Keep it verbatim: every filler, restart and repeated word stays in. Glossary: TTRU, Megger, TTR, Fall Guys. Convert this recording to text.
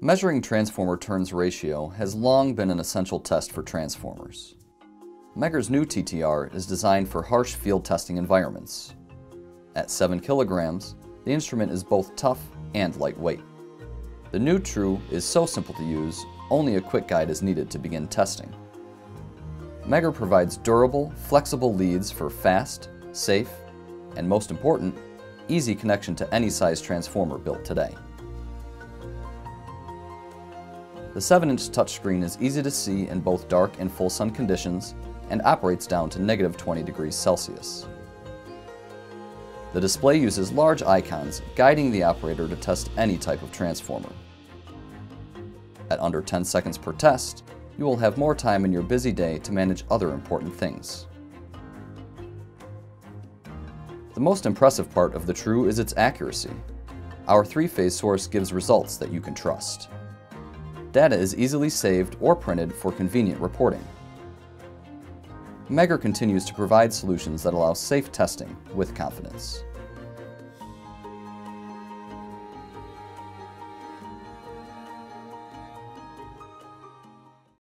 Measuring transformer turns ratio has long been an essential test for transformers. Megger's new T T R is designed for harsh field testing environments. At seven kilograms, the instrument is both tough and lightweight. The new T T R U is so simple to use, only a quick guide is needed to begin testing. Megger provides durable, flexible leads for fast, safe, and most important, easy connection to any size transformer built today. The seven inch touchscreen is easy to see in both dark and full sun conditions and operates down to negative twenty degrees Celsius. The display uses large icons, guiding the operator to test any type of transformer. At under ten seconds per test, you will have more time in your busy day to manage other important things. The most impressive part of the T T R U is its accuracy. Our three-phase source gives results that you can trust. Data is easily saved or printed for convenient reporting. Megger continues to provide solutions that allow safe testing with confidence.